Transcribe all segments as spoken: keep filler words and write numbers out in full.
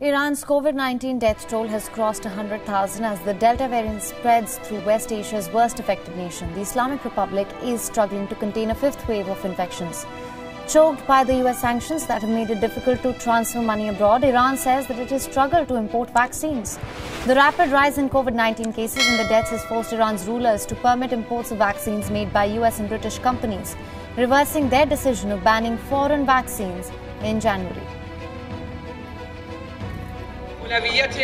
Iran's COVID nineteen death toll has crossed one hundred thousand as the Delta variant spreads through West Asia's worst affected nation. The Islamic Republic is struggling to contain a fifth wave of infections. Choked by the U S sanctions that have made it difficult to transfer money abroad, Iran says that it has struggled to import vaccines. The rapid rise in COVID nineteen cases and the deaths has forced Iran's rulers to permit imports of vaccines made by U S and British companies, reversing their decision of banning foreign vaccines in January. اولویت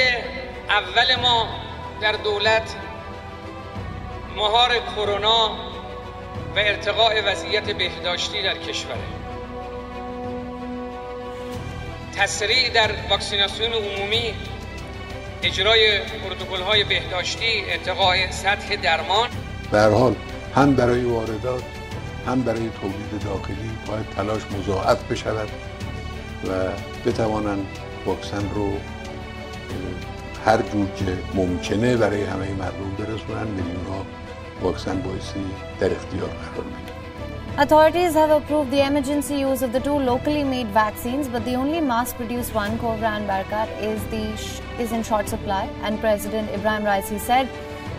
اول ما در دولت مهار کرونا و ارتقاء وضعیت بهداشتی در کشور تسریع در واکسیناسیون عمومی اجرای پروتکل‌های بهداشتی ارتقاء سطح درمان به هر حال هم برای واردات هم برای تولید داخلی باید تلاش مضاعف بشود و بتوانند واکسن رو هر جور که ممکنه برای همه مردم برسونن میلیون ها واکسن بایستی در اختیار قرار بگیرن. Authorities have approved the emergency use of the two locally made vaccines, but the only mass-produced one, Kovran Barkat, is the is in short supply. And President Ibrahim Raisi said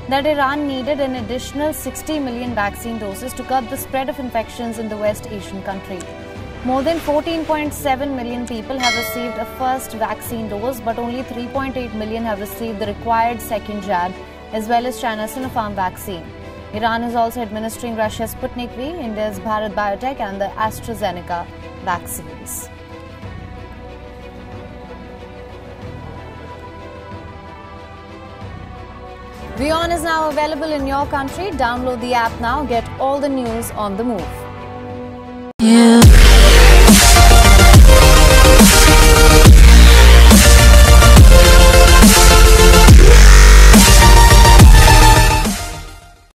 that Iran needed an additional sixty million vaccine doses to curb the spread of infections in the West Asian country. More than fourteen point seven million people have received a first vaccine dose, but only three point eight million have received the required second jab, as well as China's Sinopharm vaccine. Iran is also administering Russia's Sputnik V, India's Bharat Biotech and the AstraZeneca vaccines. Beyond is now available in your country. Download the app now. Get all the news on the move.